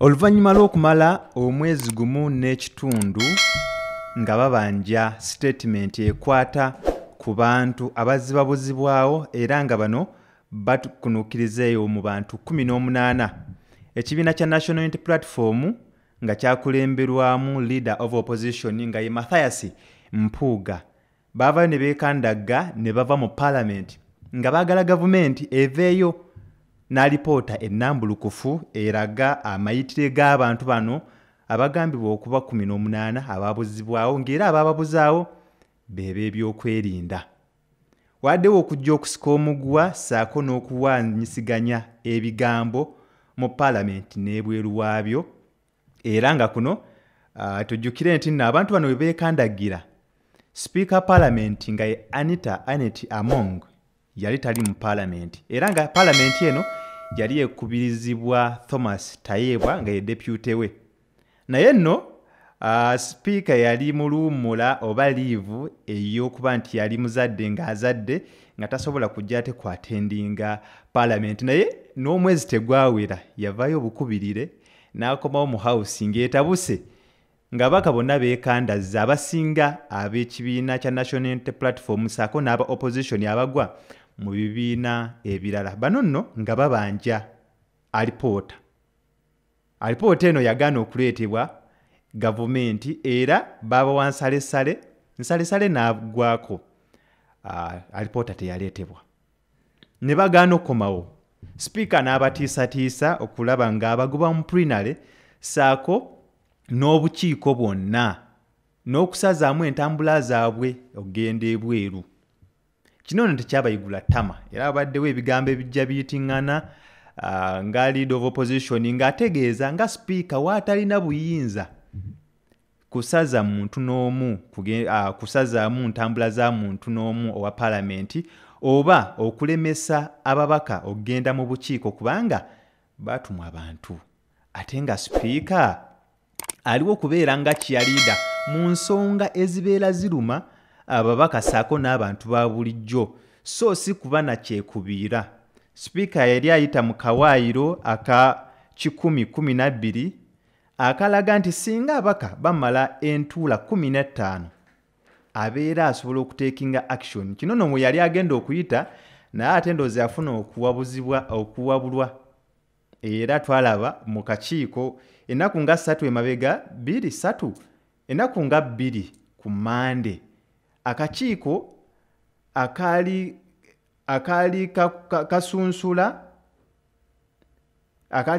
Oluvanyuma lw'okumala omwezi gumu n'ekitundu nga babanja statement ekwata ku bantu abazibabuzibwawo era nga bano batukunukkirizeeyo mu bantu 18 ekibiina kya National Unity Platform nga kyakulemberwamu leader of opposition nga ye Mathias Mpuuga. Bava ne beekandagga ne bava mu parliament nga baagala gavumenti eveeyo n'alipoota ennambulukufu eraga amayitire g'abantu bano abagambibwa okuba 18 ababuzibwawo ng'era abababuzaawo beeba eby'okwerinda. Waddewo okujja okusika omuguwa ssaako n'okuwanyisiganya ebigambo mu paalamenti n'ebweru waabyo era nga kuno tujjukire nti nno abantu bano we beekandagira Speaker Parliament nga ye Anita Annette Among yali tali mu Parliament era nga Parliament eno yali ekubirizibwa Thomas Tayebwa nga ye deputy we. Naye nno speaker yali mulumula oba leave ey'okuba nti yali muzadde ng'azadde nga tasobola kujja ate ku attendinga Parliament, naye n'omwezi tegwawera yavaayo obukubirire n'akomawo mu house ng'etabuse nga baka bonna beekandazza abasinga ab'ekibiina kya National Unity Platform ssaako n'aba opposition abagwa mu bibiina ebirala. Bano nno nga babanja alipoota. Alipoota eno yagaana okuleetebwa gavumenti era babawa nsalesale, nsalesale n'agwako. Alipoota teyaleetebwa. Ne bagaana okukomawo. Speaker n'abatiisatiisa okulaba ng'abagoba mu plenary ssaako n'obukiiko bwonna n'okusazaamu entambula zaabwe ogenda ebweru. Kino nno tekyabayigula ttama era abaddewo ebigambo ebijja biyitiŋŋana nga lead of opposition ng'ategeeza nga sipiika waatalina buyinza kusaza muntu n'omu kusazaamu ntambula za muntu n'omu owa paalamenti oba okulemesa ababaka ogenda mu bukiiko kubanga batumwa abantu ate nga sipiika aliwo okubeera nga kyaliida mu nsonga ezibeera ziruma ababaka ssaako n'abantu ba bulijjo, so si kuba na kyekubiira. Sipiika yali ayita mu kawaayiro aka 10-12 akalaga nti singa abaka bamala entuula 15 abeera asobola okuteekinga action. Kino nno mwe yali agenda okuyita naye ate ndoozi afuna okuwabulwa era twalaba mu kakiiko ennaku nga 3 emabega 2-3 ennaku nga 2 ku Mande akakiiko akaali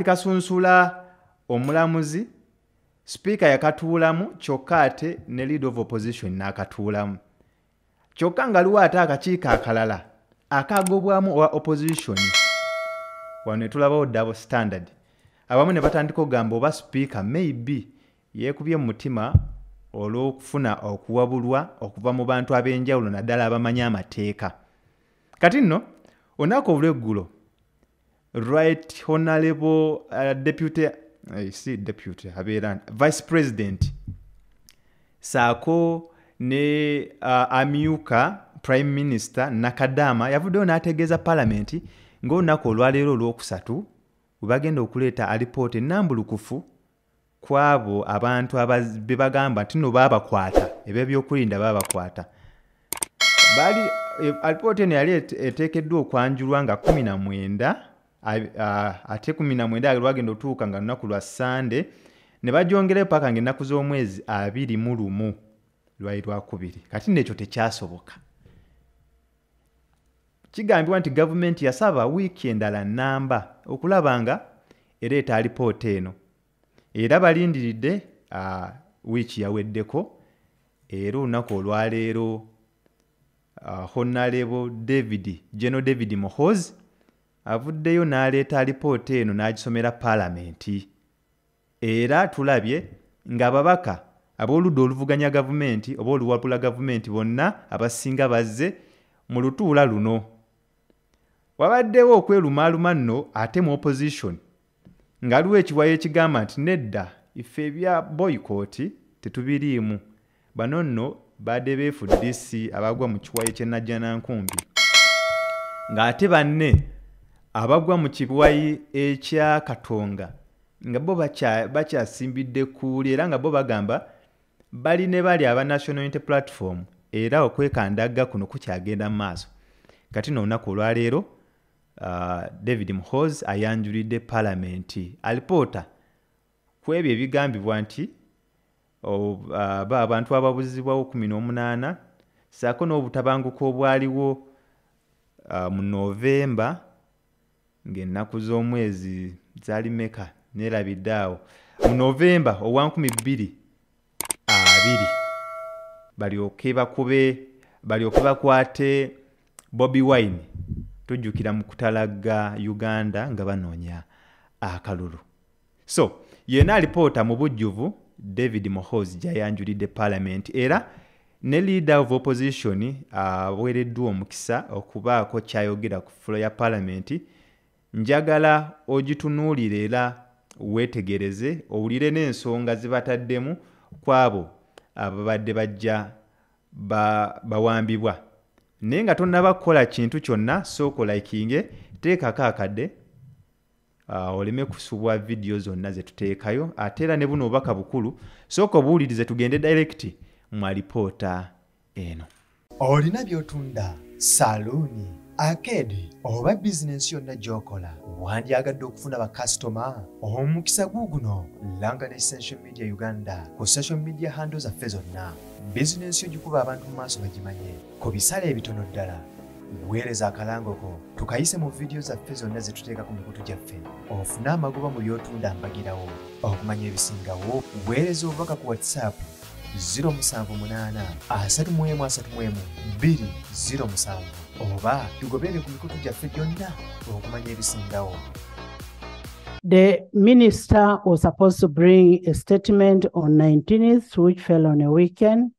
kasunsula omulamuzi speaker yakatuulamu kyokka ate ne lead of opposition n'akatuulamu kyokka nga luwa ate akakiiko akalala akagobwamu owa opposition. Wano tulabawo double standard. Abamu ne batandika okugamba oba speaker maybe yeekubye mu mutima olw'okufuna okuwabulwa okuva mu bantu ab'enjawulo naddala abamanyi amateeka. Kati nno olunaku olw'eggulo Right Honorable Vice President ssaako ne Amyuka Prime Minister Nakadama yavuddeyo n'ategeeza Paalamenti ng'olunaku olwaleero olw'okusatu bagenda okuleeta alipoota ennambulukufu ku abo abantu abebagamba nti nno baabakwata eby'ebyokulinda baabakwata. Alipoota eno yali eteekeddwa okwanjulwa nga 19 ate 19 lwagenda otuuka nga lunaku lwa Sande ne bagyongere paka ng'ennaku z'omwezi 21 lwali lwakubiri. Kati n'ekyo tekyasoboka. Kigambibwa nti gavumenti yasaba wiiki endala nnamba okulaba nga ereeta alipoota eno era balindiridde wiiki yaweddeko. Era olunaku olwaleero Honorable David Muhoozi avuddeyo n'aleeta alipoota eno n'agisomera Paalamenti era tulabye ng'ababaka ab'oludda oluvuganya gavumenti oba oluwabula gavumenti bonna abasinga bazze mu lutuula luno. Wabaddewo okwerumaaluma nno ate mu opposition nga luwe ekiwayo ekigamba nti nedda ife ebya boyikooti tetubiriimu. Bano nno badde be FDC abagwa mu kiwayo ky'ennajjanankumbi ng'ate banne abagwa mu kiwayi ekya Katonga nga bo bakyasimbidde kuuli era nga bo bagamba bali ne bali aba National Unity Platform era okwekandagga kuno kukyagenda mu maaso. Kati n'olunaku olwaleero David Muhoozi ayanjulidde Paalamenti alipoota ku ebyo ebigambibwa nti abantu ababuzibwawo 18 ssaako n'obutabanguko obwaliwo mu Novemba ng'ennaku z'omwezi zalimeka neerabidde awo mu Novemba owa 2020 balyoke bakwate Bobi Wine, tujjukira mu kutalagga Uganda nga banoonya akalulu. So yena alipoota mu bujjuvu David Muhoozi gyayanjulidde Paalamenti era ne leader of opposition aweereddwa omukisa okubaako kyayogera ku fulo ya Paalamenti. Njagala ogitunuulire era weetegereze owulire n'ensonga zibataddemu kwabo ababadde bajja bawambibwa. Naye nga tonnaba kukola kintu kyonna sooka likinge, teekako akadde oleme kusubwa video zonna zetuteekayo ate era ne buno obubaka bukulu sooka obuwulirize tugende direct mu alipoota eno. Olina by'otunda, saluuni, arcade oba bizinensi yonna gy'okola, wandyagadde okufuna bakasitoma? Omukisa guguno langa ne Essential Media Uganda ku social media handles zaffe zonna. Bizinensi yo gikuba abantu mu maaso bagimanye ku bisale ebitono ddala. Weereza akalango ko tukayise mu video zaffe zonna zetuteeka ku mikutu gyaffe. Ofuna amagoba mu by'otunda mbagirawo. Okumanya ebisingawo, weereza obubaka ku WhatsApp 078 337 207 oba tugobere ku mikutu gyaffe gyonna okumanya ebisingawo. The minister was supposed to bring a statement on 19th, which fell on a weekend.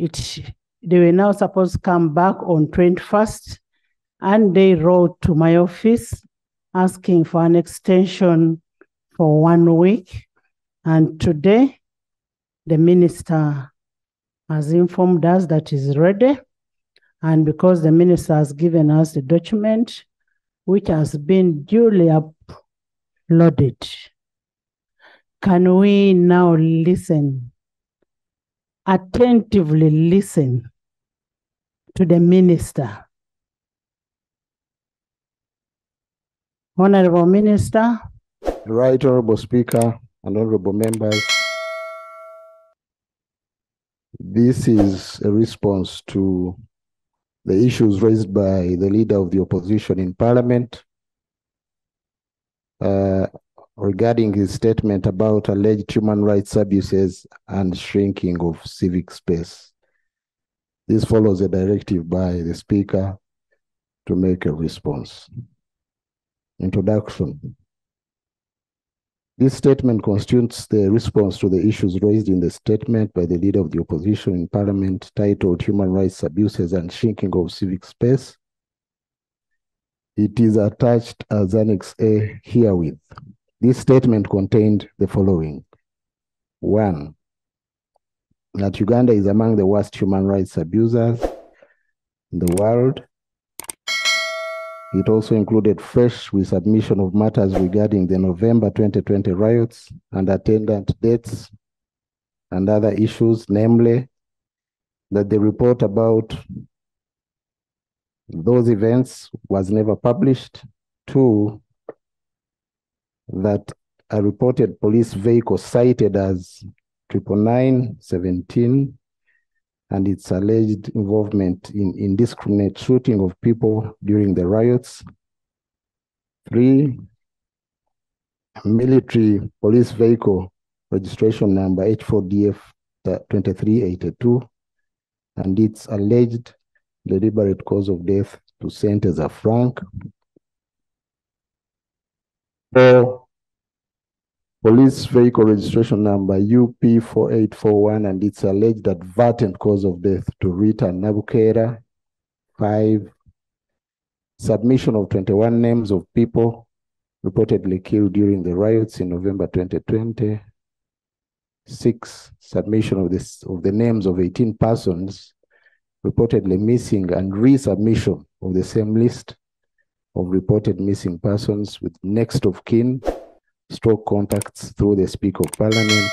They were now supposed to come back on 21st, and they wrote to my office asking for an extension for 1 week. And today, the minister has informed us that he's ready. And because the minister has given us the document, which has been duly uploaded, can we now listen? Attentively listen to the minister. Honorable Minister. Right Honorable Speaker and Honorable Members. This is a response to the issues raised by the leader of the opposition in Parliament regarding his statement about alleged human rights abuses and shrinking of civic space. This follows a directive by the Speaker to make a response. Introduction. This statement constitutes the response to the issues raised in the statement by the leader of the opposition in Parliament titled Human Rights Abuses and Shrinking of Civic Space. It is attached as Annex A herewith. This statement contained the following. 1. That Uganda is among the worst human rights abusers in the world. It also included fresh resubmission of matters regarding the November 2020 riots and attendant deaths and other issues, namely that the report about those events was never published. 2. That a reported police vehicle cited as 999-17 and its alleged involvement in indiscriminate shooting of people during the riots. 3. A military police vehicle registration number H4DF 2382 and its alleged deliberate cause of death to St. Frank. 4. Police vehicle registration number UP4841 and its alleged advertent cause of death to Rita Nabukera. 5. Submission of 21 names of people reportedly killed during the riots in November 2020. 6. Submission of the names of 18 persons reportedly missing and resubmission of the same list of reported missing persons with next of kin stroke contacts through the Speaker of Parliament,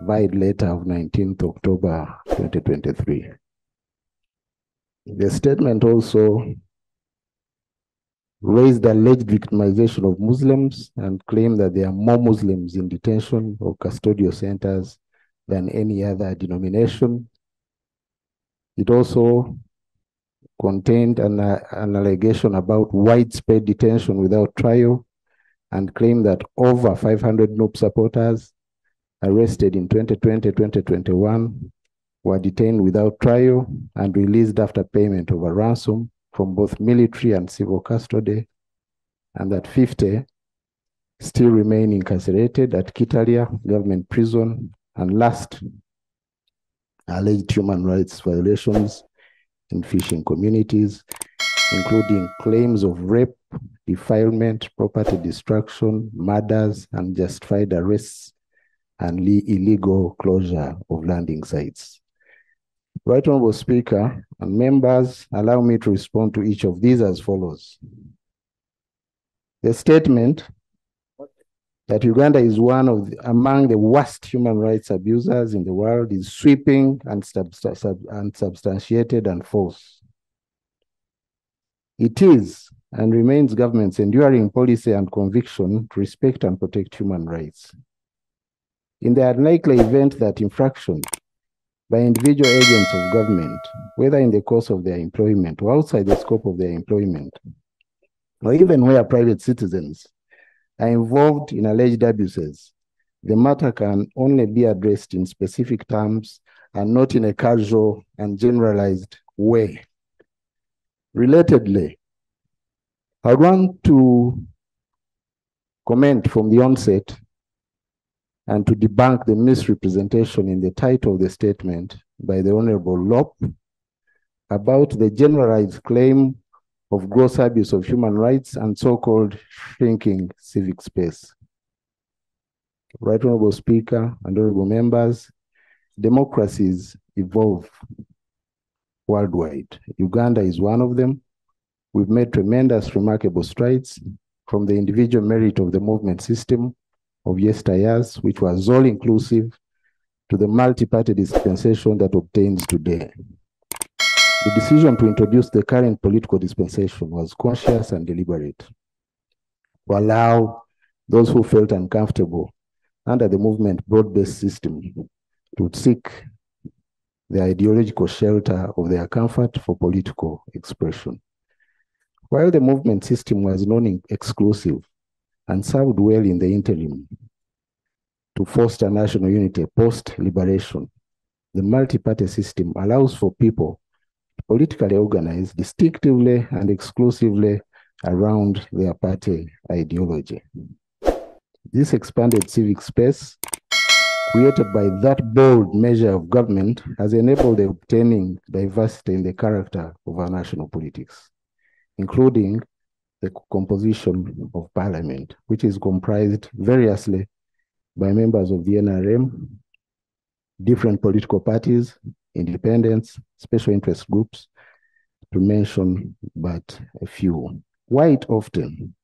vide letter of 19th October 2023. The statement also raised the alleged victimization of Muslims and claimed that there are more Muslims in detention or custodial centers than any other denomination. It also contained an allegation about widespread detention without trial and claimed that over 500 NUP supporters arrested in 2020-2021 were detained without trial and released after payment of a ransom from both military and civil custody, and that 50 still remain incarcerated at Kitalia government prison. And last, alleged human rights violations in fishing communities, including claims of rape, defilement, property destruction, murders, unjustified arrests, and illegal closure of landing sites. Right Honorable Speaker and members, allow me to respond to each of these as follows. The statement that Uganda is among the worst human rights abusers in the world is sweeping and unsubstantiated and false. It is and remains government's enduring policy and conviction to respect and protect human rights. In the unlikely event that infraction by individual agents of government, whether in the course of their employment or outside the scope of their employment, or even where private citizens are involved in alleged abuses, the matter can only be addressed in specific terms and not in a casual and generalized way. Relatedly, I want to comment from the onset and to debunk the misrepresentation in the title of the statement by the Honorable Lop about the generalized claim of gross abuse of human rights and so-called shrinking civic space. Right Honorable Speaker and Honorable Members, democracies evolve worldwide. Uganda is one of them. We've made tremendous, remarkable strides from the individual merit of the movement system of yesteryears, which was all-inclusive, to the multi-party dispensation that obtains today. The decision to introduce the current political dispensation was conscious and deliberate, to allow those who felt uncomfortable under the movement broad-based system to seek the ideological shelter of their comfort for political expression. While the movement system was non-exclusive and served well in the interim to foster national unity post-liberation, the multi-party system allows for people to politically organize distinctively and exclusively around their party ideology. This expanded civic space created by that bold measure of government has enabled the obtaining diversity in the character of our national politics, including the composition of parliament, which is comprised variously by members of the NRM, different political parties, independents, special interest groups, to mention but a few. Quite often,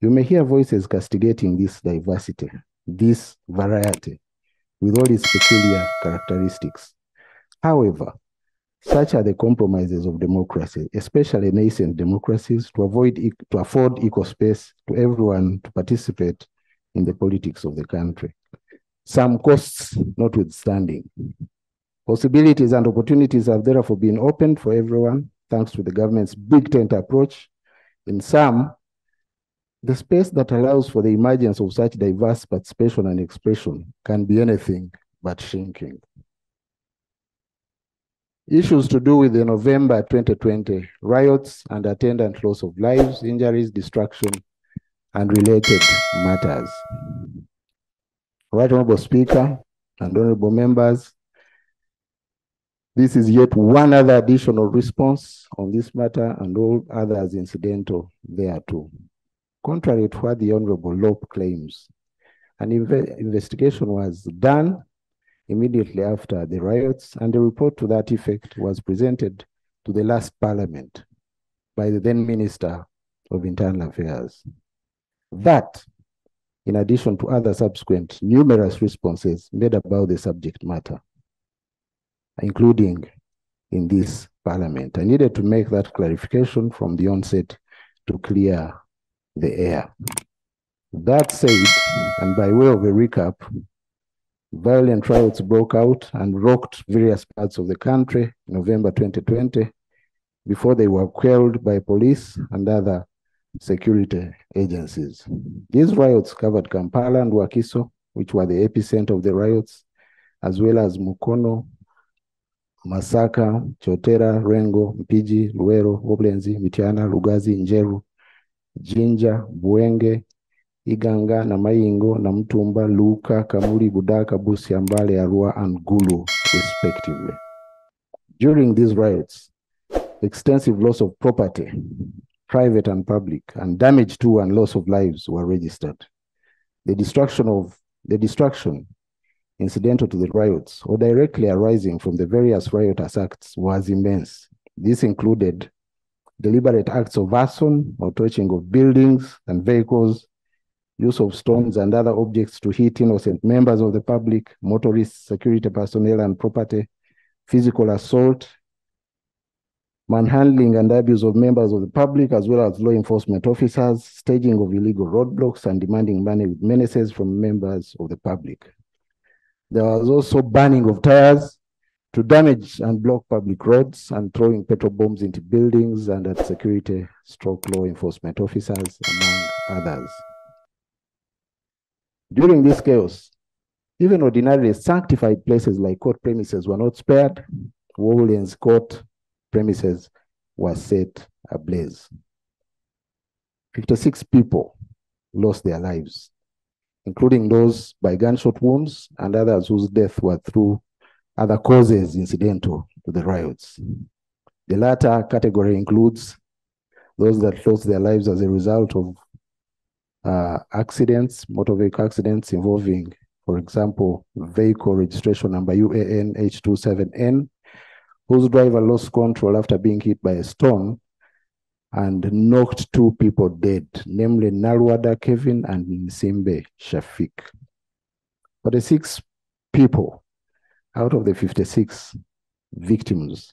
you may hear voices castigating this diversity, this variety, with all its peculiar characteristics. However, such are the compromises of democracy, especially nascent democracies, to afford equal space to everyone to participate in the politics of the country. Some costs notwithstanding, possibilities and opportunities have therefore been opened for everyone, thanks to the government's big tent approach. In some, the space that allows for the emergence of such diverse participation and expression can be anything but shrinking. Issues to do with the November 2020 riots and attendant loss of lives, injuries, destruction, and related matters. Right Honorable Speaker and Honorable Members, this is yet one other additional response on this matter and all others incidental thereto. Contrary to what the Honorable Lope claims, an investigation was done immediately after the riots, and a report to that effect was presented to the last parliament by the then Minister of Internal Affairs. That in addition to other subsequent numerous responses made about the subject matter, including in this Parliament. I needed to make that clarification from the onset to clear the air. That said, and by way of a recap, violent riots broke out and rocked various parts of the country in November 2020 before they were quelled by police and other security agencies. These riots covered Kampala and Wakiso, which were the epicenter of the riots, as well as Mukono, Masaka, Chotera, Rengo, Mpigi, Luero, Oblenzi, Mitiana, Lugazi, Njeru, Jinja, Buenge, Iganga, Namayingo, Namtumba, Luka, Kamuri, Budaka, Busiambale, Arua, and Gulu, respectively. During these riots, extensive loss of property, private and public, and damage to and loss of lives were registered. The destruction incidental to the riots or directly arising from the various riotous acts was immense. This included deliberate acts of arson or torching of buildings and vehicles, use of stones and other objects to hit innocent members of the public, motorists, security personnel and property, physical assault, manhandling and abuse of members of the public as well as law enforcement officers, staging of illegal roadblocks and demanding money with menaces from members of the public. There was also burning of tires to damage and block public roads and throwing petrol bombs into buildings and at security stroke law enforcement officers, among others. During this chaos, even ordinarily sanctified places like court premises were not spared. Wollen's court premises were set ablaze. 56 people lost their lives, including those by gunshot wounds and others whose death were through other causes incidental to the riots. The latter category includes those that lost their lives as a result of accidents, motor vehicle accidents involving, for example, vehicle registration number UAN H27N, whose driver lost control after being hit by a stone and knocked two people dead, namely Narwada Kevin and Nsimbe Shafik. 46 people out of the 56 victims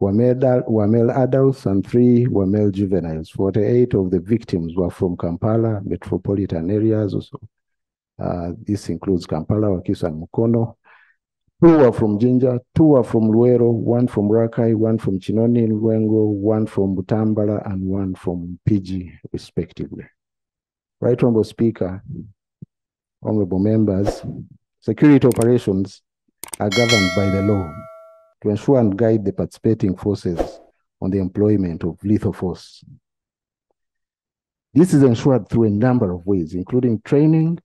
were male adults and 3 were male juveniles. 48 of the victims were from Kampala, metropolitan areas also. This includes Kampala, Wakiso and Mukono. 2 were from Jinja, 2 were from Luero, 1 from Rakai, 1 from Chinoni in Luengo, 1 from Butambala, and 1 from Mpigi, respectively. Right Honorable Speaker, Honorable Members, security operations are governed by the law to ensure and guide the participating forces on the employment of lethal force. This is ensured through a number of ways, including training,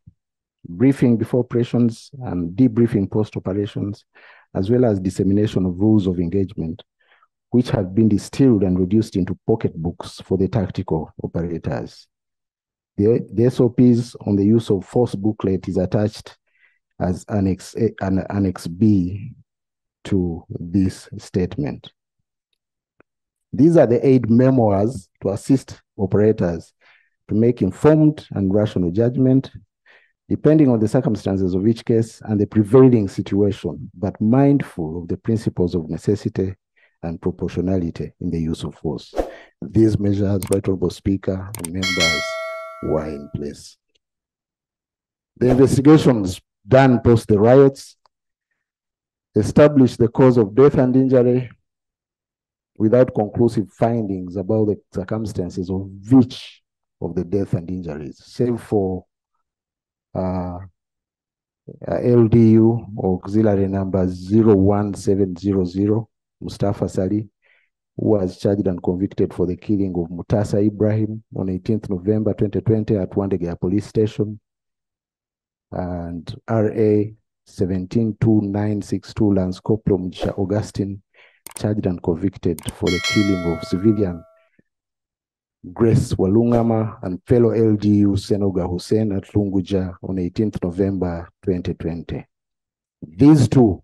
briefing before operations and debriefing post-operations, as well as dissemination of rules of engagement, which have been distilled and reduced into pocketbooks for the tactical operators. The SOPs on the use of force booklet is attached as Annex B to this statement. These are the aid memoirs to assist operators to make informed and rational judgment depending on the circumstances of each case and the prevailing situation, but mindful of the principles of necessity and proportionality in the use of force. These measures, Right Honorable Speaker and members, were in place. The investigations done post the riots established the cause of death and injury without conclusive findings about the circumstances of each of the death and injuries, save for LDU auxiliary number 01700 Mustafa Sali, who was charged and convicted for the killing of Mutasa Ibrahim on 18th November 2020 at Wandegea police station, and RA 172962 Lance Corporal Mjisha Augustine, charged and convicted for the killing of civilian Grace Walungama and fellow LDU Senoga Hussein at Lunguja on 18th November 2020. These 2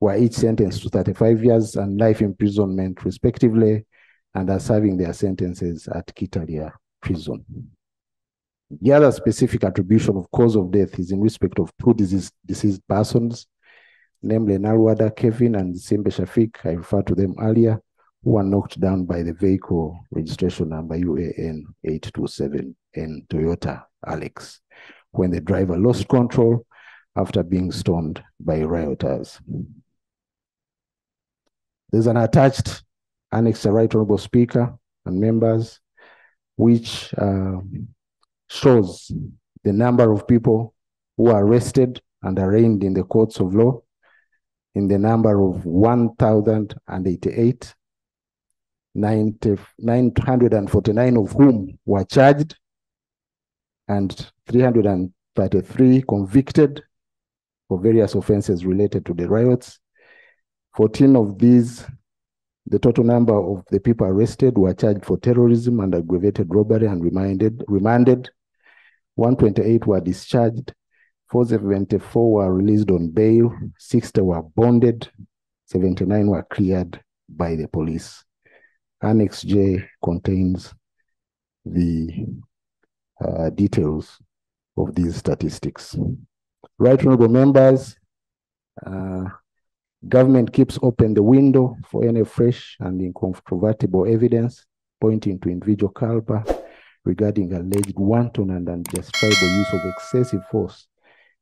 were each sentenced to 35 years and life imprisonment respectively and are serving their sentences at Kitalia prison. The other specific attribution of cause of death is in respect of two deceased persons, namely Narwada Kevin and Simbe Shafiq, I referred to them earlier, who were knocked down by the vehicle registration number UAN 827 and Toyota Alex, when the driver lost control after being stormed by rioters. There's an attached annex to Right Honorable Speaker and members, which shows the number of people who are arrested and arraigned in the courts of law in the number of 1,088, 949 of whom were charged and 333 convicted for various offenses related to the riots. 14 of these, the total number of the people arrested, were charged for terrorism and aggravated robbery and remanded. 128 were discharged. 474 were released on bail. 60 were bonded. 79 were cleared by the police. Annex J contains the details of these statistics. Right Honorable Members, government keeps open the window for any fresh and incontrovertible evidence pointing to individual culpa regarding alleged wanton and unjustifiable use of excessive force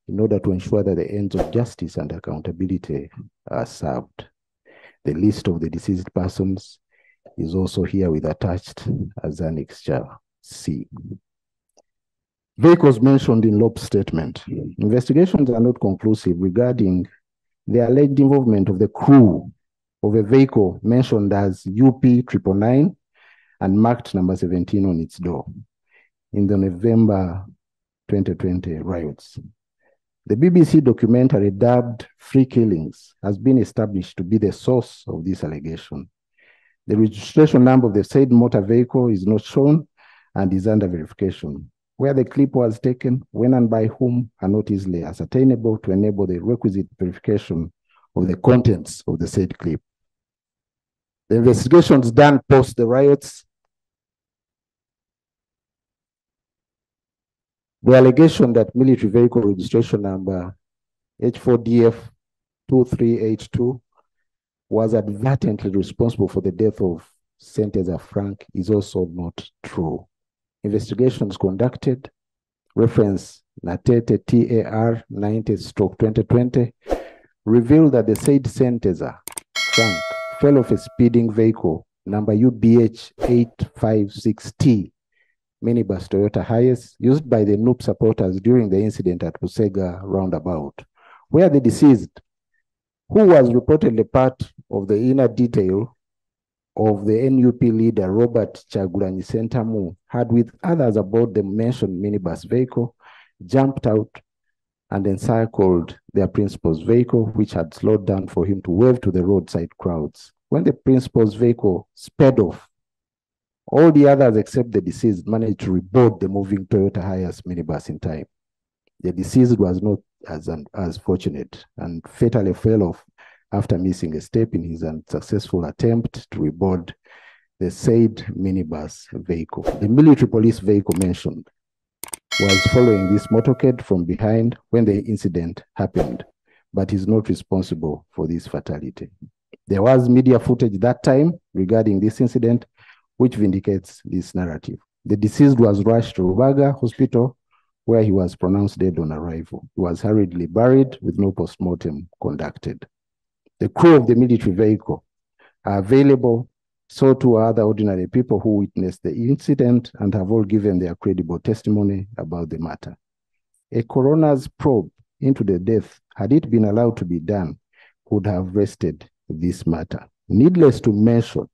in order to ensure that the ends of justice and accountability are served. The list of the deceased persons is also here with attached as an extra C. Vehicles mentioned in Lop's statement. Investigations are not conclusive regarding the alleged involvement of the crew of a vehicle mentioned as UP999 and marked number 17 on its door in the November 2020 riots. The BBC documentary dubbed Free Killings has been established to be the source of this allegation. The registration number of the said motor vehicle is not shown and is under verification. Where the clip was taken, when and by whom, are not easily ascertainable to enable the requisite verification of the contents of the said clip. The investigations done post the riots, the allegation that military vehicle registration number H4DF 2382 was advertently responsible for the death of Senteza Frank is also not true. Investigations conducted, reference Natete TAR 90/2020, revealed that the said Senteza Frank fell off a speeding vehicle number UBH 856T minibus Toyota Hiace used by the NUP supporters during the incident at Busega roundabout, where the deceased, who was reportedly part of the inner detail of the NUP leader Robert Chagulani Sentamu, had with others aboard the mentioned minibus vehicle jumped out and encircled their principal's vehicle, which had slowed down for him to wave to the roadside crowds. When the principal's vehicle sped off, all the others except the deceased managed to reboard the moving Toyota Hiace minibus in time. The deceased was not as fortunate and fatally fell off after missing a step in his unsuccessful attempt to reboard the said minibus vehicle. The military police vehicle mentioned was following this motorcade from behind when the incident happened, but is not responsible for this fatality. There was media footage that time regarding this incident, which vindicates this narrative. The deceased was rushed to Rubaga Hospital, where he was pronounced dead on arrival. He was hurriedly buried with no postmortem conducted. The crew of the military vehicle are available, so too are other ordinary people who witnessed the incident and have all given their credible testimony about the matter. A coroner's probe into the death, had it been allowed to be done, could have rested this matter. Needless to mention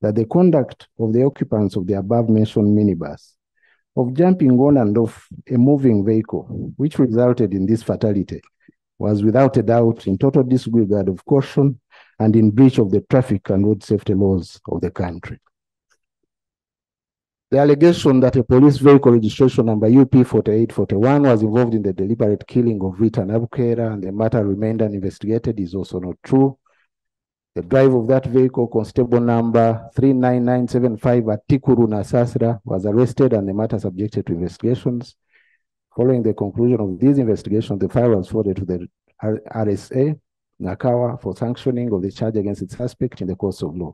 that the conduct of the occupants of the above-mentioned minibus of jumping on and off a moving vehicle, which resulted in this fatality, was without a doubt in total disregard of caution and in breach of the traffic and road safety laws of the country. The allegation that a police vehicle registration number UP4841 was involved in the deliberate killing of Rita Nabukera and the matter remained uninvestigated is also not true. The drive of that vehicle, constable number 39975 at Tikuru Nasasra, was arrested and the matter subjected to investigations. Following the conclusion of these investigations, the file was forwarded to the RSA Nakawa for sanctioning of the charge against its suspect in the course of law.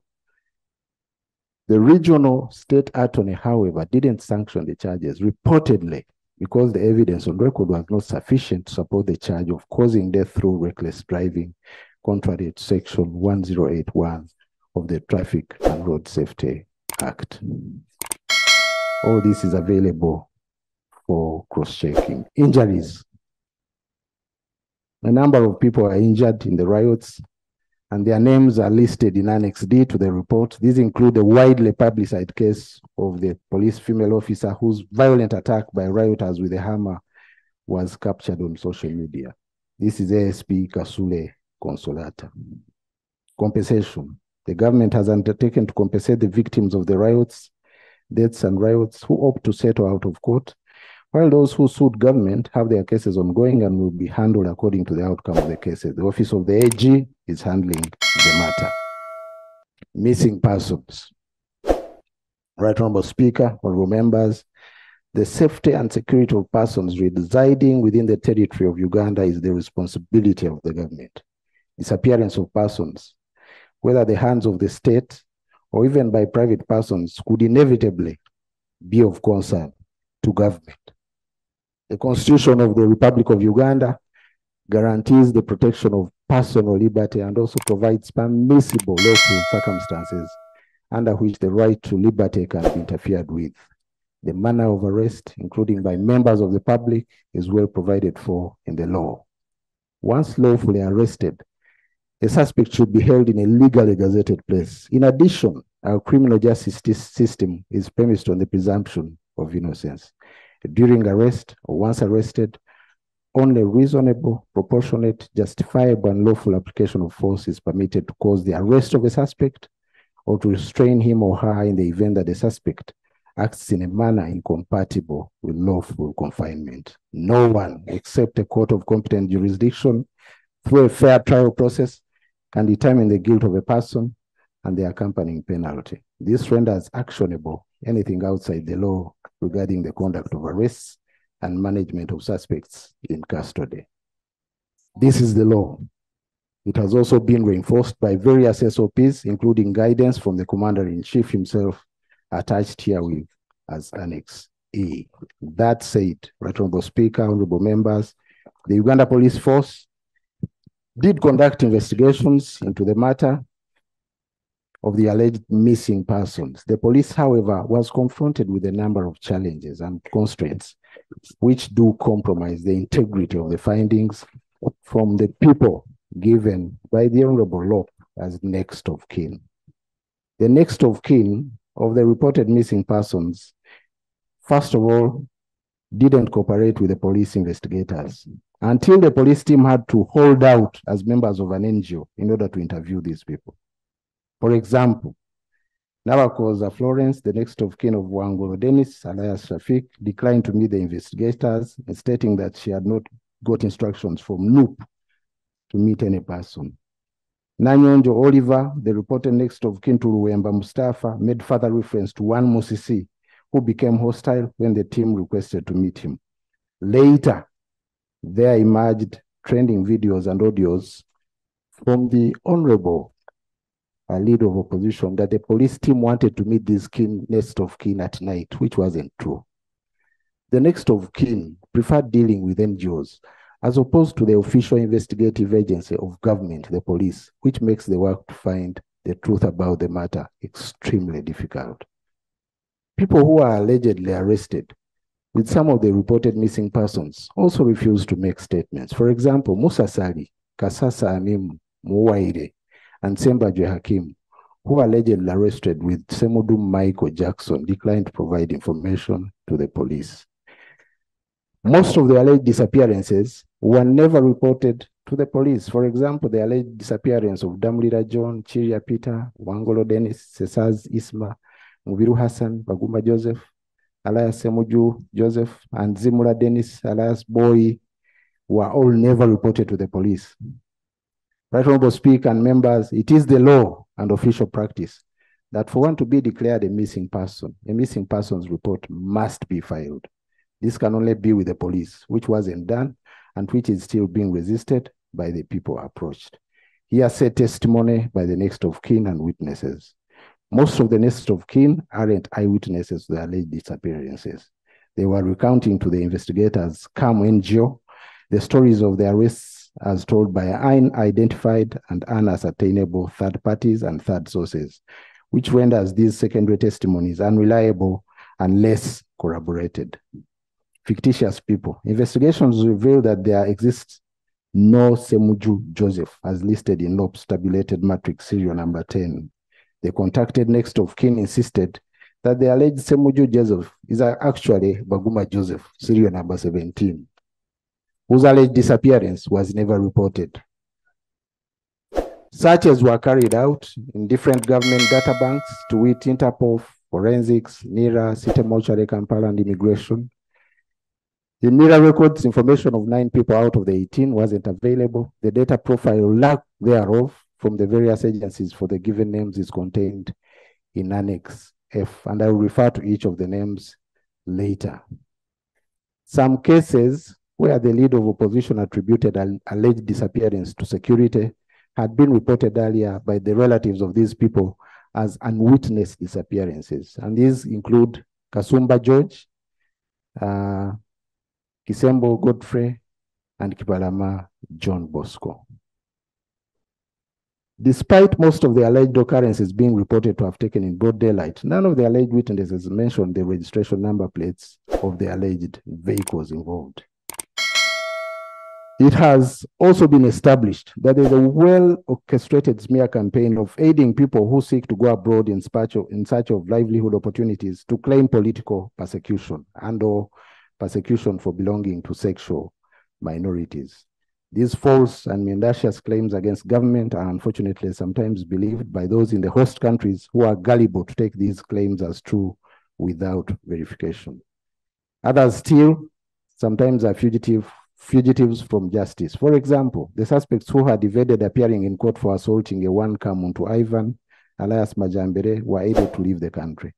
The regional state attorney, however, didn't sanction the charges, reportedly because the evidence on record was not sufficient to support the charge of causing death through reckless driving, contrary to Section 1081 of the Traffic and Road Safety Act. All this is available for cross-checking. Injuries. A number of people are injured in the riots, and their names are listed in Annex D to the report. These include the widely publicized case of the police female officer whose violent attack by rioters with a hammer was captured on social media. This is ASP Kasule Consolata. Compensation. The government has undertaken to compensate the victims of the riots, deaths and riots who opt to settle out of court, while those who sued government have their cases ongoing and will be handled according to the outcome of the cases. The office of the AG is handling the matter. Missing persons. Right Honourable Speaker, Honourable Members, the safety and security of persons residing within the territory of Uganda is the responsibility of the government. Disappearance of persons, whether the hands of the state or even by private persons, could inevitably be of concern to government. The Constitution of the Republic of Uganda guarantees the protection of personal liberty and also provides permissible lawful circumstances under which the right to liberty can be interfered with. The manner of arrest, including by members of the public, is well provided for in the law. Once lawfully arrested, a suspect should be held in a legally gazetted place. In addition, our criminal justice system is premised on the presumption of innocence. During arrest or once arrested, only reasonable, proportionate, justifiable, and lawful application of force is permitted to cause the arrest of a suspect or to restrain him or her in the event that the suspect acts in a manner incompatible with lawful confinement. No one, except a court of competent jurisdiction, through a fair trial process, can determine the guilt of a person and the accompanying penalty. This renders actionable anything outside the law regarding the conduct of arrests and management of suspects in custody. This is the law. It has also been reinforced by various SOPs, including guidance from the Commander-in-Chief himself, attached herewith as Annex E. That said, Right Honourable Speaker, Honourable Members, the Uganda Police Force did conduct investigations into the matter of the alleged missing persons. The police, however, was confronted with a number of challenges and constraints which do compromise the integrity of the findings from the people given by the Honorable Lop as next of kin. The next of kin of the reported missing persons, first of all, didn't cooperate with the police investigators until the police team had to hold out as members of an NGO in order to interview these people. For example, Navakosa Florence, the next of kin of Wangolo Dennis, alias Shafiq, declined to meet the investigators, stating that she had not got instructions from NUP to meet any person. Nanyonjo Oliver, the reported next of kin to Ruemba Mustafa, made further reference to one Musisi, who became hostile when the team requested to meet him. Later, there emerged trending videos and audios from the Honorable Leader of Opposition that the police team wanted to meet this next of kin at night, which wasn't true. The next of kin preferred dealing with NGOs as opposed to the official investigative agency of government, the police, which makes the work to find the truth about the matter extremely difficult. People who are allegedly arrested with some of the reported missing persons also refused to make statements. For example, Musa Sali, Kasasa Amim Muwaire, and Sembajwe Hakim, who allegedly arrested with Semudu Michael Jackson, declined to provide information to the police. Most of the alleged disappearances were never reported to the police. For example, the alleged disappearance of Damlira John, Chiria Peter, Wangolo Dennis, Cesaz Isma, Mubiru Hassan, Bagumba Joseph, alias Semuju Joseph, and Zimula Dennis, alias Boy, were all never reported to the police. Right Honourable Speaker and members, it is the law and official practice that for one to be declared a missing person, a missing persons report must be filed. This can only be with the police, which wasn't done and which is still being resisted by the people approached. Hearsay testimony by the next of kin and witnesses. Most of the next of kin aren't eyewitnesses to the alleged disappearances. They were recounting to the investigators, Kam NGO, the stories of the arrests as told by unidentified and unascertainable third parties and third sources, which renders these secondary testimonies unreliable unless corroborated. Fictitious people. Investigations reveal that there exists no Semuju Joseph, as listed in LOP's tabulated matrix serial number 10. The contacted next of kin insisted that the alleged Semuju Joseph is actually Baguma Joseph, serial number 17, whose alleged disappearance was never reported. Searches were carried out in different government data banks, to wit Interpol, Forensics, NIRA, City Mortuary, Kampala, and Immigration. The NIRA records information of 9 people out of the 18 wasn't available. The data profile lack thereof from the various agencies for the given names is contained in Annex F, and I will refer to each of the names later. Some cases where the leader of opposition attributed alleged disappearance to security had been reported earlier by the relatives of these people as unwitnessed disappearances, and these include Kasumba George, Kisembo Godfrey, and Kipalama John Bosco. Despite most of the alleged occurrences being reported to have taken in broad daylight, none of the alleged witnesses mentioned the registration number plates of the alleged vehicles involved. It has also been established that there is a well-orchestrated smear campaign of aiding people who seek to go abroad in search of livelihood opportunities to claim political persecution and/or persecution for belonging to sexual minorities. These false and mendacious claims against government are unfortunately sometimes believed by those in the host countries who are gullible to take these claims as true without verification. Others still sometimes are fugitives from justice. For example, the suspects who had evaded appearing in court for assaulting a one Kamuntu Ivan, alias Majambere, were able to leave the country.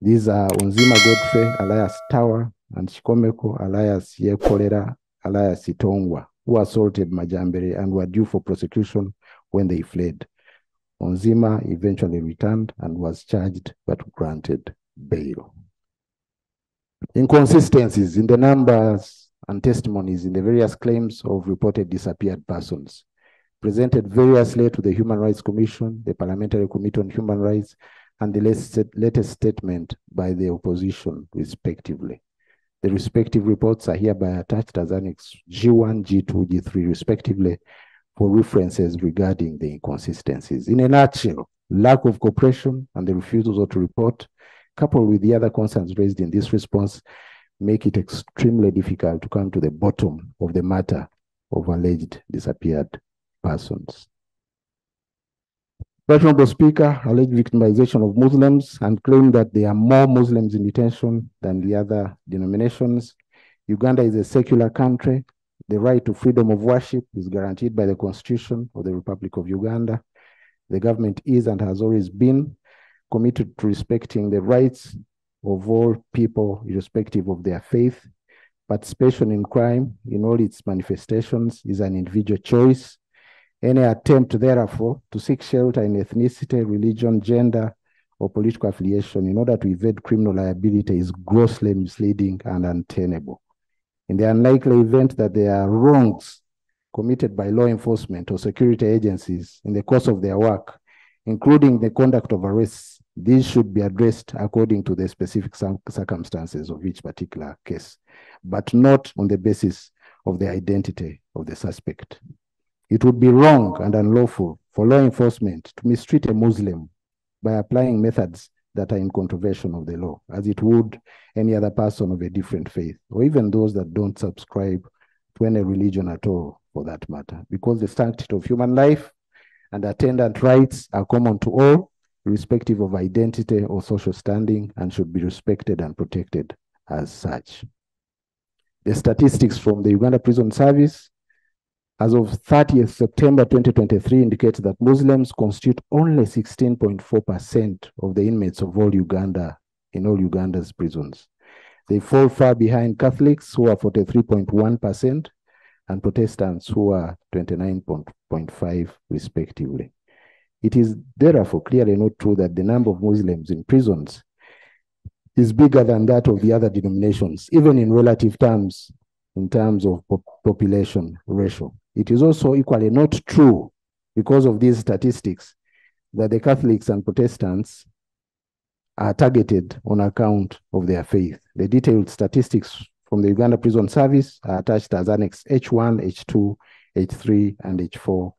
These are Onzima Godfrey, alias Tower, and Shikomeko, alias Yekolera, alias Itongwa, who assaulted Majambere and were due for prosecution when they fled. Onzima eventually returned and was charged but granted bail. Inconsistencies in the numbers and testimonies in the various claims of reported disappeared persons, presented variously to the Human Rights Commission, the Parliamentary Committee on Human Rights, and the latest statement by the opposition, respectively. The respective reports are hereby attached as Annex G1, G2, G3, respectively, for references regarding the inconsistencies. In a nutshell, lack of cooperation and the refusal to report, coupled with the other concerns raised in this response, make it extremely difficult to come to the bottom of the matter of alleged disappeared persons. Right Honourable Speaker, alleged victimization of Muslims and claim that there are more Muslims in detention than the other denominations. Uganda is a secular country. The right to freedom of worship is guaranteed by the Constitution of the Republic of Uganda. The government is and has always been committed to respecting the rights of all people, irrespective of their faith. Participation in crime in all its manifestations is an individual choice. Any attempt, therefore, to seek shelter in ethnicity, religion, gender, or political affiliation in order to evade criminal liability is grossly misleading and untenable. In the unlikely event that there are wrongs committed by law enforcement or security agencies in the course of their work, including the conduct of arrests, these should be addressed according to the specific circumstances of each particular case, but not on the basis of the identity of the suspect. It would be wrong and unlawful for law enforcement to mistreat a Muslim by applying methods that are in contravention of the law, as it would any other person of a different faith, or even those that don't subscribe to any religion at all, for that matter, because the sanctity of human life and attendant rights are common to all, irrespective of identity or social standing, and should be respected and protected as such. The statistics from the Uganda Prison Service as of 30th September 2023 indicates that Muslims constitute only 16.4% of the inmates of all Uganda, in all Uganda's prisons. They fall far behind Catholics, who are 43.1%, and Protestants, who are 29.5%, respectively. It is therefore clearly not true that the number of Muslims in prisons is bigger than that of the other denominations, even in relative terms, in terms of population ratio. It is also equally not true, because of these statistics, that the Catholics and Protestants are targeted on account of their faith. The detailed statistics from the Uganda Prison Service are attached as Annex H1, H2, H3, and H4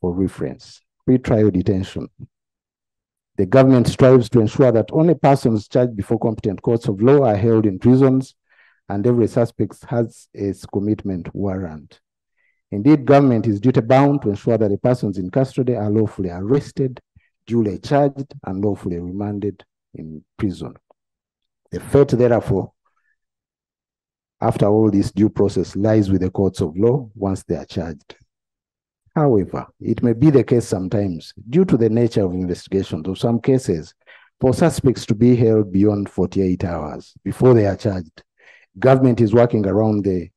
for reference. Pre-trial detention. The government strives to ensure that only persons charged before competent courts of law are held in prisons, and every suspect has a commitment warrant. Indeed, government is duty-bound to ensure that the persons in custody are lawfully arrested, duly charged, and lawfully remanded in prison. The fate, therefore, after all this due process, lies with the courts of law once they are charged. However, it may be the case sometimes, due to the nature of investigations of some cases, for suspects to be held beyond 48 hours before they are charged. Government is working around the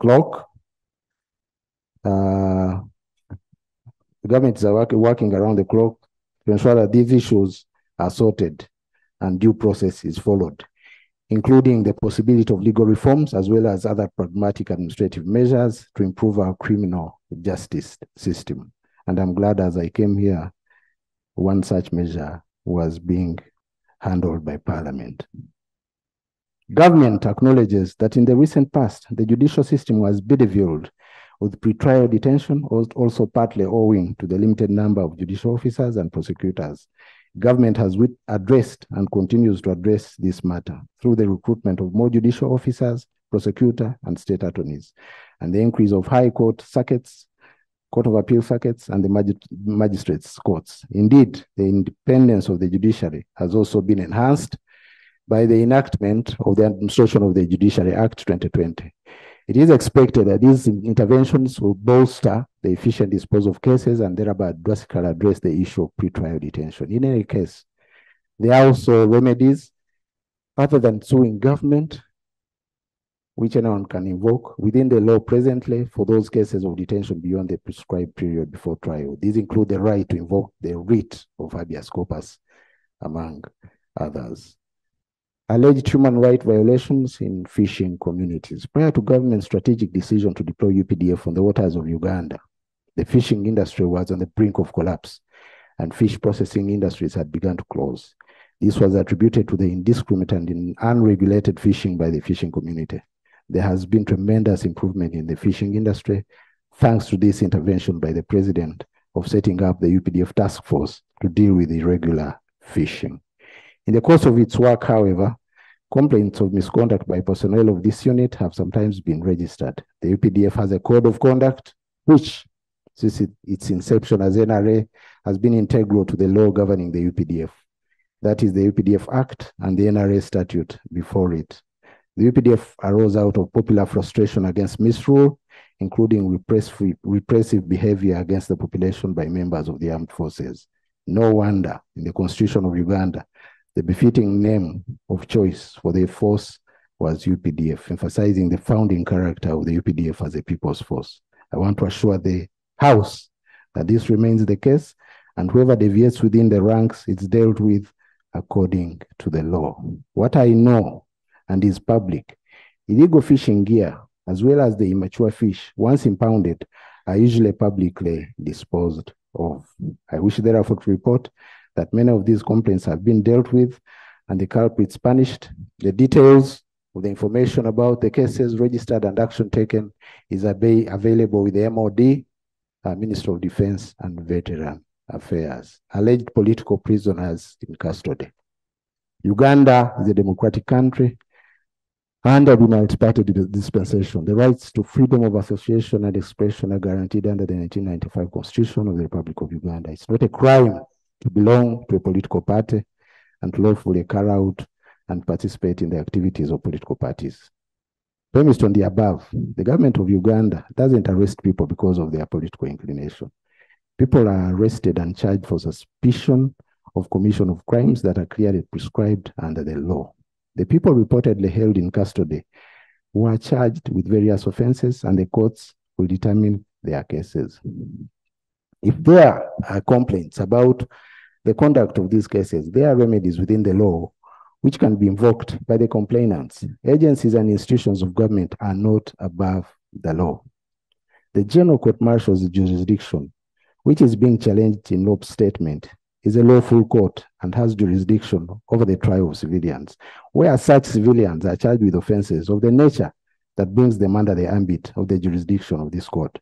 clock. The government is working around the clock to ensure that these issues are sorted and due process is followed, including the possibility of legal reforms as well as other pragmatic administrative measures to improve our criminal justice system. And I'm glad, as I came here, one such measure was being handled by Parliament. Government acknowledges that in the recent past, the judicial system was bedeviled with pretrial detention, also partly owing to the limited number of judicial officers and prosecutors. Government has addressed and continues to address this matter through the recruitment of more judicial officers, prosecutor, and state attorneys, and the increase of high court circuits, court of appeal circuits, and the magistrates' courts. Indeed, the independence of the judiciary has also been enhanced by the enactment of the Administration of the Judiciary Act 2020. It is expected that these interventions will bolster the efficient disposal of cases and thereby drastically address the issue of pretrial detention. In any case, there are also remedies other than suing government, which anyone can invoke within the law presently for those cases of detention beyond the prescribed period before trial. These include the right to invoke the writ of habeas corpus, among others. Alleged human rights violations in fishing communities. Prior to government's strategic decision to deploy UPDF on the waters of Uganda, the fishing industry was on the brink of collapse, and fish processing industries had begun to close. This was attributed to the indiscriminate and unregulated fishing by the fishing community. There has been tremendous improvement in the fishing industry thanks to this intervention by the president of setting up the UPDF task force to deal with irregular fishing. In the course of its work, however, complaints of misconduct by personnel of this unit have sometimes been registered. The UPDF has a code of conduct, which, since its inception as NRA, has been integral to the law governing the UPDF. That is the UPDF Act and the NRA statute before it. The UPDF arose out of popular frustration against misrule, including repressive behavior against the population by members of the armed forces. No wonder, in the Constitution of Uganda, the befitting name of choice for the force was UPDF, emphasizing the founding character of the UPDF as a people's force. I want to assure the House that this remains the case, and whoever deviates within the ranks is dealt with according to the law. What I know, and is public, illegal fishing gear, as well as the immature fish, once impounded, are usually publicly disposed of. I wish therefore to report that many of these complaints have been dealt with and the culprits punished. The details of the information about the cases registered and action taken is available with the MOD, Minister of Defense and Veteran Affairs. Alleged political prisoners in custody. Uganda is a democratic country under the multi-party dispensation. The rights to freedom of association and expression are guaranteed under the 1995 Constitution of the Republic of Uganda. It's not a crime to belong to a political party and lawfully carry out and participate in the activities of political parties. Premised on the above, the government of Uganda doesn't arrest people because of their political inclination. People are arrested and charged for suspicion of commission of crimes that are clearly prescribed under the law. The people reportedly held in custody were charged with various offenses, and the courts will determine their cases. If there are complaints about the conduct of these cases, there are remedies within the law which can be invoked by the complainants. Agencies and institutions of government are not above the law. The general court-martial's jurisdiction, which is being challenged in NUP's statement, is a lawful court and has jurisdiction over the trial of civilians, where such civilians are charged with offenses of the nature that brings them under the ambit of the jurisdiction of this court.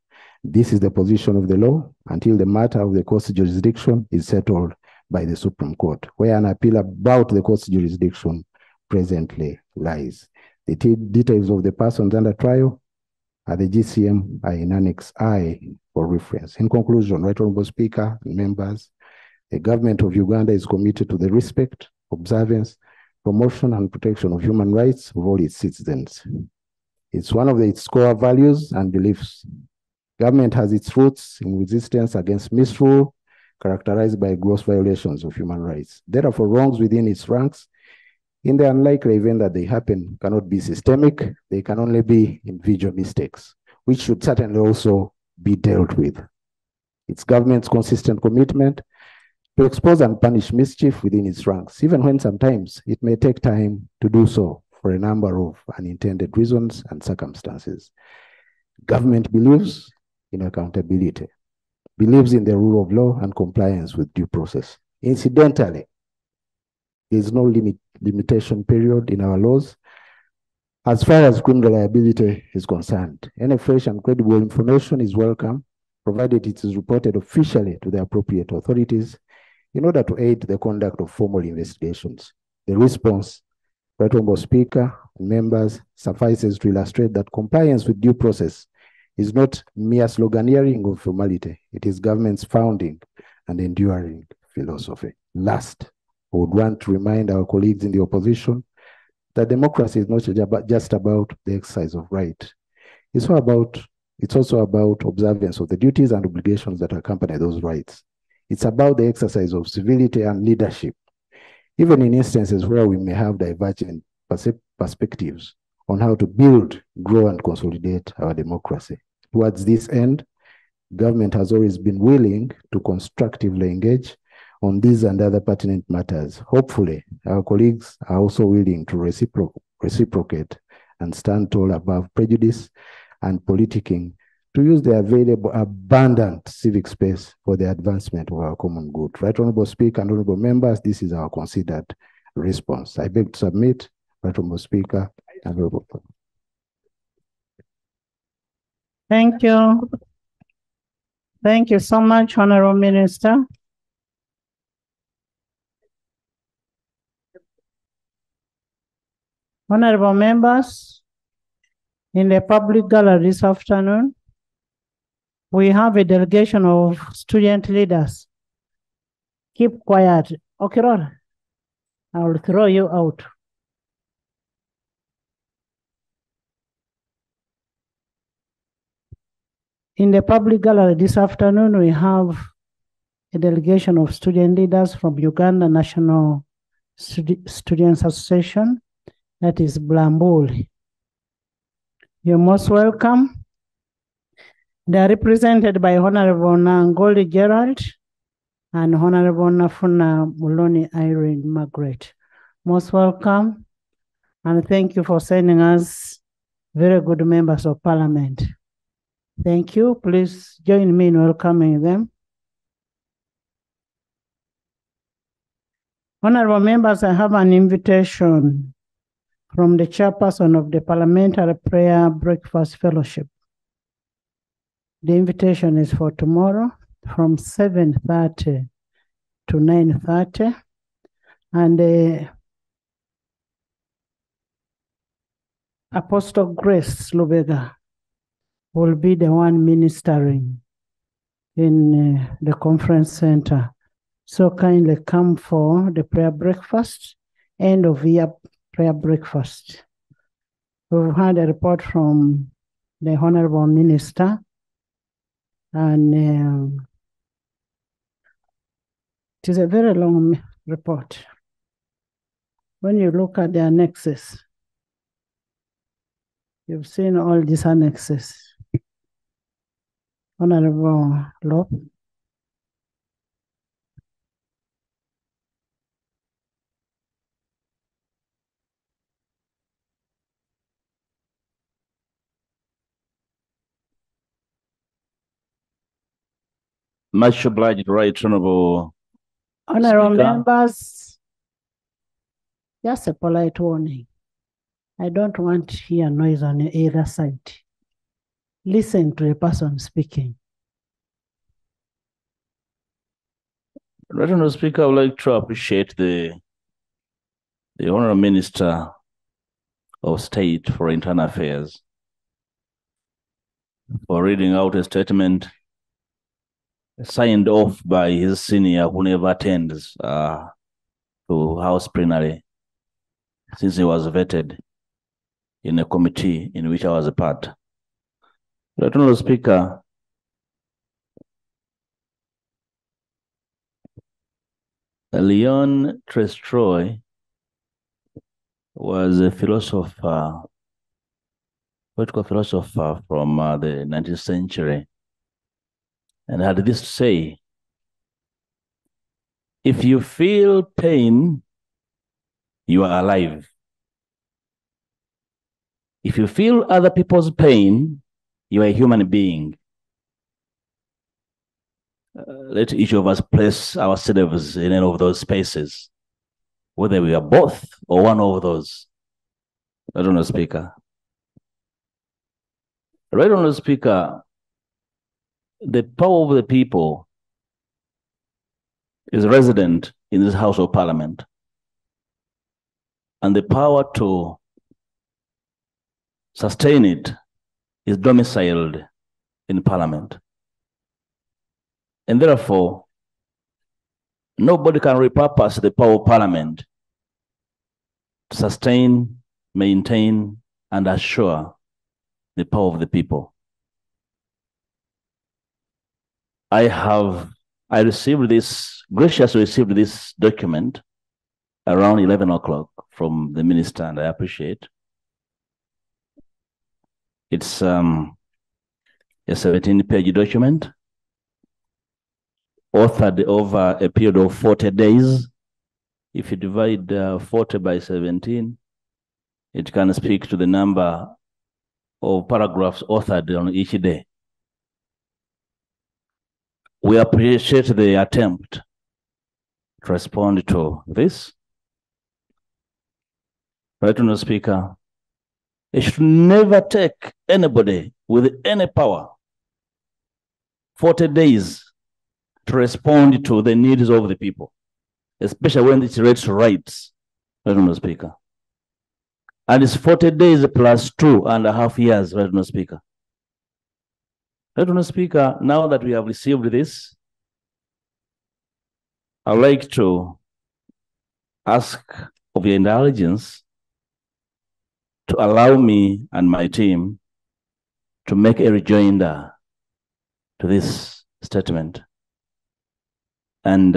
This is the position of the law until the matter of the court's jurisdiction is settled by the Supreme Court, where an appeal about the court's jurisdiction presently lies. The details of the persons under trial at the GCM are in Annex I for reference. In conclusion, Right Honorable Speaker and members, the government of Uganda is committed to the respect, observance, promotion, and protection of human rights of all its citizens. It's one of its core values and beliefs. Government has its roots in resistance against misrule, characterized by gross violations of human rights. Therefore, wrongs within its ranks, in the unlikely event that they happen, cannot be systemic. They can only be individual mistakes, which should certainly also be dealt with. It's government's consistent commitment to expose and punish mischief within its ranks, even when sometimes it may take time to do so for a number of unintended reasons and circumstances. Government believes in accountability, believes in the rule of law and compliance with due process. Incidentally, there is no limitation period in our laws as far as criminal liability is concerned. Any fresh and credible information is welcome, provided it is reported officially to the appropriate authorities in order to aid the conduct of formal investigations. The response, Right Honorable Speaker and members, suffices to illustrate that compliance with due process is not mere sloganeering of formality. It is government's founding and enduring philosophy. Last, I would want to remind our colleagues in the opposition that democracy is not just about the exercise of right. It's also about observance of the duties and obligations that accompany those rights. It's about the exercise of civility and leadership, even in instances where we may have divergent perspectives on how to build, grow, and consolidate our democracy. Towards this end, government has always been willing to constructively engage on these and other pertinent matters. Hopefully, our colleagues are also willing to reciprocate and stand tall above prejudice and politicking, to use the available abundant civic space for the advancement of our common good. Right Honorable Speaker and Honorable Members, this is our considered response. I beg to submit. Right Honorable Speaker and Honorable. Thank you. Thank you so much, Honorable Minister. Honorable Members, in the public gallery this afternoon, we have a delegation of student leaders. Keep quiet. Okay, Rora, I will throw you out. In the public gallery this afternoon, we have a delegation of student leaders from Uganda National Students Association, that is Blambuli. You're most welcome. They are represented by Honorable Goldie Gerald and Honorable Nafuna Muloni Irene Margaret. Most welcome, and thank you for sending us very good members of parliament. Thank you. Please join me in welcoming them. Honorable members, I have an invitation from the chairperson of the Parliamentary Prayer Breakfast Fellowship. The invitation is for tomorrow from 7:30 to 9:30. And Apostle Grace Lubega will be the one ministering in the conference center. So kindly come for the prayer breakfast, end of year prayer breakfast. We've had a report from the Honorable Minister, and it is a very long report. When you look at the annexes, you've seen all these annexes. Honorable Lope. Much obliged, Right Honorable Honorable Speaker. Members, just a polite warning. I don't want to hear noise on either side. Listen to the person speaking. Right Honorable Speaker, I would like to appreciate the Honorable Minister of State for Internal Affairs for reading out a statement signed off by his senior who never attends to House plenary, since he was vetted in a committee in which I was a part. Right Honorable Speaker, Leon Tolstoy was a philosopher, political philosopher from the 19th century, and had this to say: if you feel pain, you are alive. If you feel other people's pain, you are a human being. Let each of us place ourselves in any of those spaces, whether we are both or one of those. Right Honorable Speaker. Right Honorable Speaker, the power of the people is resident in this House of Parliament, and the power to sustain it is domiciled in Parliament. And therefore, nobody can repurpose the power of Parliament to sustain, maintain, and assure the power of the people. I graciously received this document around 11 o'clock from the minister, and I appreciate. It's a 17-page document, authored over a period of 40 days. If you divide 40 by 17, it can speak to the number of paragraphs authored on each day. We appreciate the attempt to respond to this. Right Honorable Speaker, it should never take anybody with any power 40 days to respond to the needs of the people, especially when it relates to rights. Right Honorable Speaker. And it's 40 days plus 2.5 years, Right Honorable Speaker. Right Honorable Speaker, now that we have received this, I'd like to ask of your indulgence to allow me and my team to make a rejoinder to this statement. And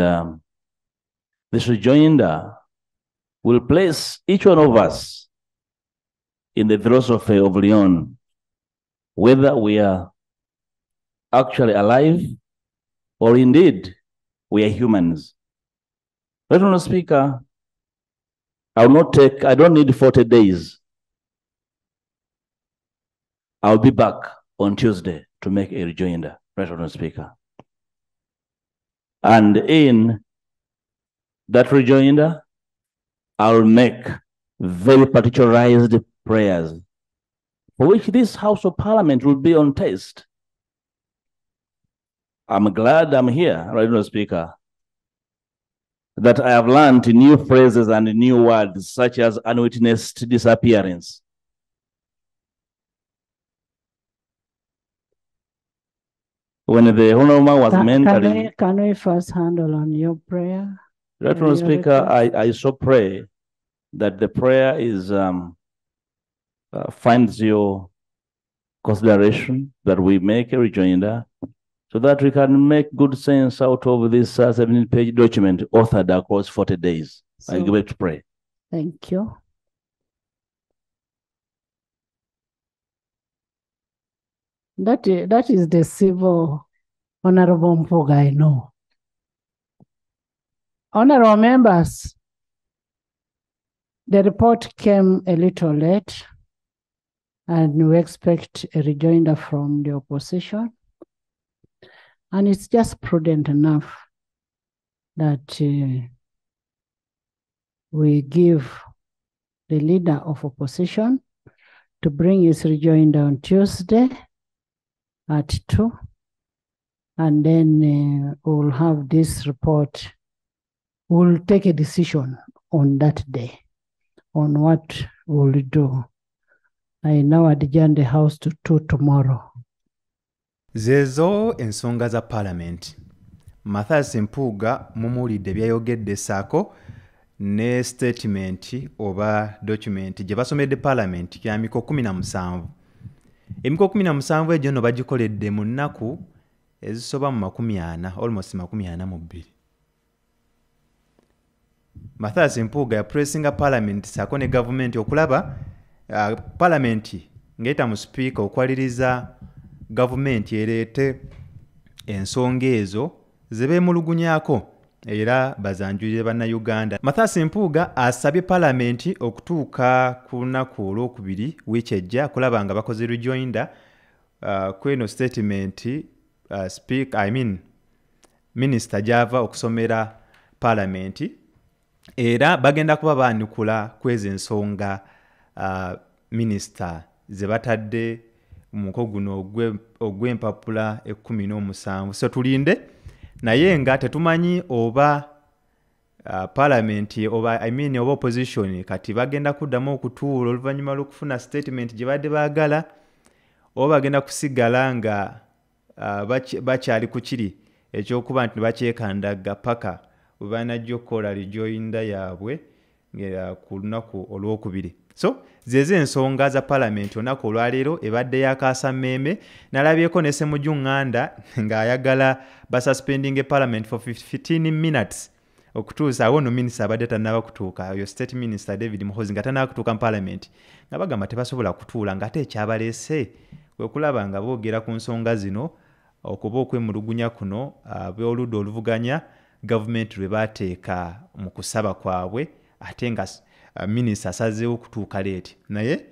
this rejoinder will place each one of us in the philosophy of Leon, whether we are actually alive, or indeed, we are humans. Right Honorable Speaker, I don't need 40 days. I'll be back on Tuesday to make a rejoinder, Right Honorable Speaker. And in that rejoinder, I'll make very particularized prayers, for which this House of Parliament will be on taste. I'm glad I'm here, Right Honorable Speaker, that I have learned new phrases and new words, such as unwitnessed disappearance. When the Honorable Man was mentoring... Can we first handle on your prayer? Right Honorable Speaker, I so pray that the prayer is finds your consideration that we make a rejoinder so that we can make good sense out of this 17-page document authored across 40 days. So, I give it to pray. Thank you. That is the civil Honorable Mpoga, I know. Honorable members, the report came a little late, and we expect a rejoinder from the opposition. And it's just prudent enough that we give the leader of opposition to bring his rejoinder on Tuesday at 2, and then we'll have this report. We'll take a decision on that day on what we'll do. I now adjourn the House to 2 tomorrow. Zezo ensonga za Parliament. Mathias Mpuuga mumuulidde byayogedde saako ne statement oba document gye basomedde Parliament kya miko 17. Emiko 17 egyo no bagikoledde mu nnaku ezisoba mu 40, almost 42. Mathias Mpuuga pressinga Parliament saako ne government okulaba Parliament ngeta mu speaker okwaliriza government erete ensonga ezo zebe mulugunyako era bazanjuje bannayuganda. Mathias Mpuuga asabye Parliament okutuuka ku lunaku olwokubiri wiiki ejja kulaba nga bakoze rejoinder kweno statement Minister Java okusomera Parliament era bagenda kuba banukula kwezi ensonga Minister zebatadde muko guno ogw'empapula 17. So tulinde naye nga tetumanyi oba Parliament oba oba opposition kati bagenda kuddamu okutuula oluvannyuma lw'okufuna statement gye badde baagala oba bagenda kusigala nga bakyali kukiri ekyokuba nti bakyekandaga paka banajja okukola rejoinder yaabwe ku lunaku olwokubiri. So, zeze ensonga za Parliament onako olwaleero ebadde yakaasa mmeme, nalabyeko ne Ssemujju Nganda ng'ayagala basuspending Parliament for 15 minutes okutuusa awo no minisita abadde tannaba kutuuka, oyo State Minister David Muhoozi nga tannaba kutuuka mu Parliament, nga bagamba tebasobola kutuula ng'ate ekyabaleese kwe kulaba nga boogera ku nsonga zino okuba okwemulugunya kuno ab'oludda oluvuganya gavumenti lwe baateeka mu kusaba kwabwe ate nga minisita asazeewo okutuuka leeti naye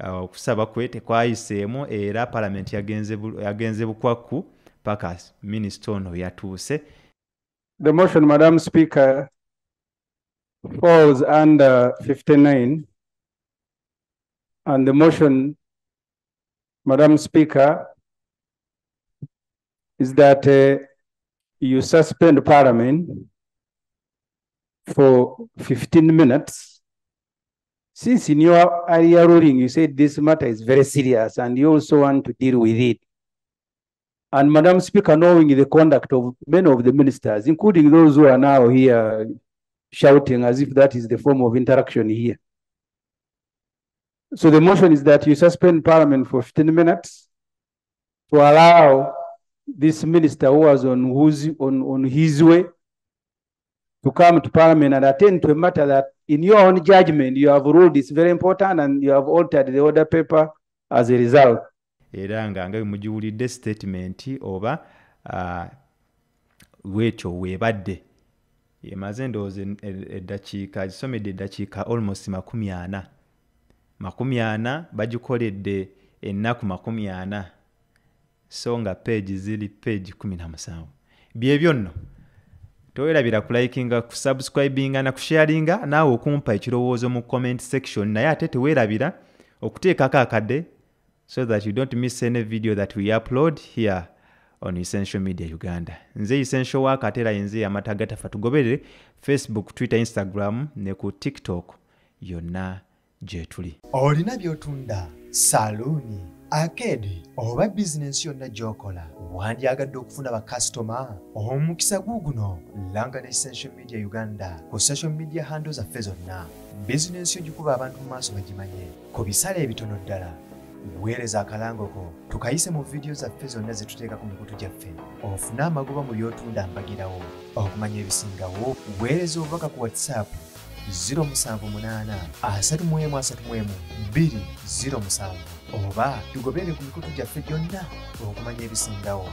okusaba kwe tekwayiseemu era Parliament yagenze bukwakku paka minisita ono yatuuse. The motion, Madam Speaker, falls under 59, and the motion, Madam Speaker, is that you suspend Parliament for 15 minutes. Since in your earlier ruling, you said this matter is very serious and you also want to deal with it. And Madam Speaker, knowing the conduct of many of the ministers, including those who are now here shouting as if that is the form of interaction here. So the motion is that you suspend Parliament for 15 minutes to allow this minister who was on his way to come to Parliament and attend to a matter that, in your own judgment, you have ruled is very important and you have altered the order paper as a result. Era nga mujuulidde statement oba weekyo weebadde emaze ndowooza eddakiika gisomedde eddakiika almost 40. 40 bagikoledde ennaku 40. So nga page ziri page 17. Bye byonno towerabira kulaikinga kusubscribinga na kusharinga nawe okumpa ekirowoozo mu comment section naye ate tewerabira okuteekako akadde so that you don't miss any video that we upload here on Essential Media Uganda. Nze Essential Work atera yenze amatagata fatugoberere Facebook, Twitter, Instagram ne ku TikTok yonna jetuli. Olina byotunda saluni, arcade oba business yonna jokola wandyagadde okufuna ba customer omukisa guguno langa ne Essential Media Uganda ku social media handles zaffe zonna Business yojukuba abantu maso bajimanye ko bisale ebitono ddala muweereza akalango ko tukayise mu videos za zonna zituteka ku mikutu gyaffe ofuna amagoba mu byotunda mbagirawo okumanya ebisingawo weereza obaka ku WhatsApp 078 3 207 oba tugobere ku mikutu gyaffe gyonna okumanya ebisingawo.